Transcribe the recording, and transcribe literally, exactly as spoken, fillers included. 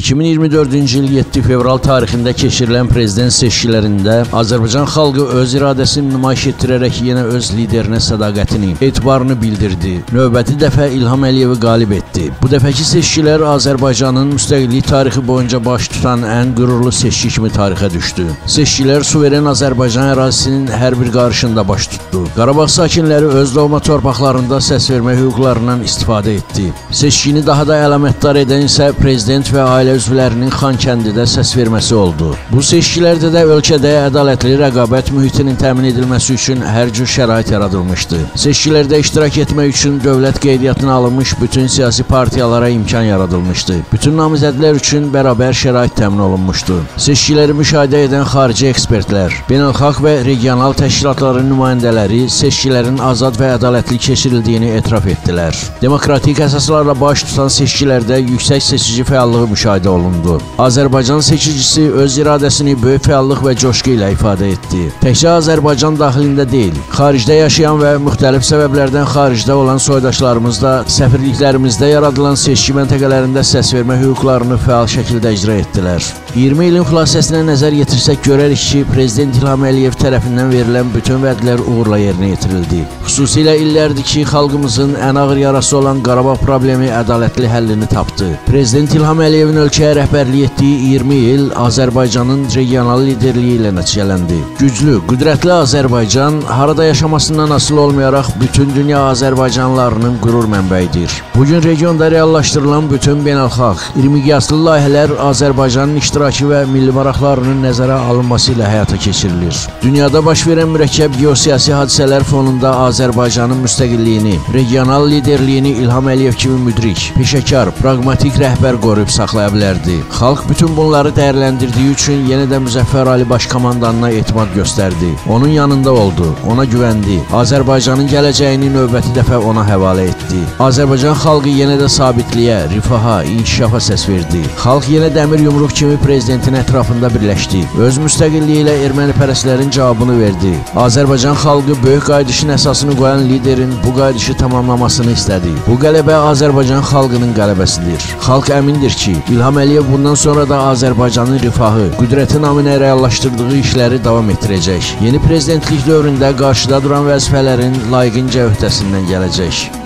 iki min iyirmi dördüncü il yeddi fevral tarixində keçirilən prezident seçkilərində Azərbaycan xalqı öz iradəsini nümayiş etdirərək yenə öz liderinə sədaqətini, etibarını bildirdi. Növbəti dəfə İlham Əliyevi qalib etdi. Bu dəfəki seçkilər Azərbaycanın müstəqillik tarixi boyunca baş tutan ən qürurlu seçki kimi tarixə düşdü. Seçkilər suveren Azərbaycan ərazisinin hər bir qarışında baş tutdu. Qarabağ sakinləri öz doğma torpaqlarında səs vermək hüquqlarından istifadə etdi. Seçkini daha da əlamətdar edən isə prezident və ailə üzvlərinin Xankəndidə səs verməsi oldu. Bu seçkilərdə də ölkədə ədalətli rəqabət mühitinin təmin edilməsi üçün hər cür şərait yaradılmışdı. Seçkilərdə iştirak etmək üçün dövlət qeydiyyatına alınmış bütün siyasi partiyalara imkan yaradılmışdı. Bütün namizədlər üçün bərabər şərait təmin olunmuşdu. Seçkiləri müşahidə edən xarici ekspertlər, beynəlxalq və regional təşkilatların nümayəndələri seçkilərin azad və ədalətli keçirildiyini etiraf etdilər. Demokratik əsaslarla baş tutan seçkilərdə yüksək seçici fəallığı müşahidə olundu. Azərbaycan seçicisi öz iradəsini böyük fəallıq və coşqu ilə ifadə etdi. Təkcə Azərbaycan daxilində deyil, xaricdə yaşayan və müxtəlif səbəblərdən xaricdə olan soydaşlarımız da səfirliklərimizdə yaradılan seçki məntəqələrində səs vermə hüquqlarını fəal şəkildə icra etdilər. iyirmi ilin xülasəsinə nəzər yetirsək görərik ki, prezident İlham Əliyev tərəfindən verilən bütün vədlər uğurla yerinə yetirildi. Xüsusilə illərdir ki, xalqımızın ən ağır yarası olan Qarabağ problemi ədalətli həllini tapdı. Prezident İlham Əliyevin ölkəyə rəhbərlik etdiyi iyirmi il Azərbaycanın regional liderliyi ilə nəticələndi. Güclü, qüdrətli Azərbaycan harada yaşamasından asılı olmayaraq bütün dünya Azərbaycanlılarının qürur mənbəyidir. Bugün regionda reallaşdırılan bütün beynəlxalq, irmiqyaslı layihələr Azərbaycanın iştirakı və milli maraqlarının nəzərə alınması ilə həyata keçirilir. Dünyada baş verən mürəkkəb geosiyasi hadisələr fonunda Azərbaycanın müstəqilliyini, regional liderliyini İlham Əliyev kimi müdrik, peşəkar, praqmatik rəhbər qoruyub saxlaya bilərdi. Xalq bütün bunları dəyərləndirdiyi üçün yenə də Müzəffər Ali Baş Komandanına etimad göstərdi. Onun yanında oldu, ona güvəndi. Azərbaycanın gələcəyini növbəti dəfə ona həvalə etdi. Azərbaycan xalqı yenə də sabitliyə, rifaha, inkişafa səs verdi. Xalq yenə dəmir yumruq kimi prezidentin ətrafında birləşdi. Öz müstəqilliyi ilə ermənipərəslərin cavabını verdi. Azərbaycan xalqı böyük qayıdışın əsasını qoyan liderin bu qayıdışı tamamlamasını istədi. Bu qələbə Azərbaycan xalqının qələbəsidir. Xalq əmindir ki, İlham Əliyev bundan sonra da Azərbaycanın rifahı, qüdrəti naminə reallaşdırdığı işləri davam etdirəcək. Yeni prezidentlik dövründə qarşıda duran vəzifələrin layiqincə öhdəsindən gələcək.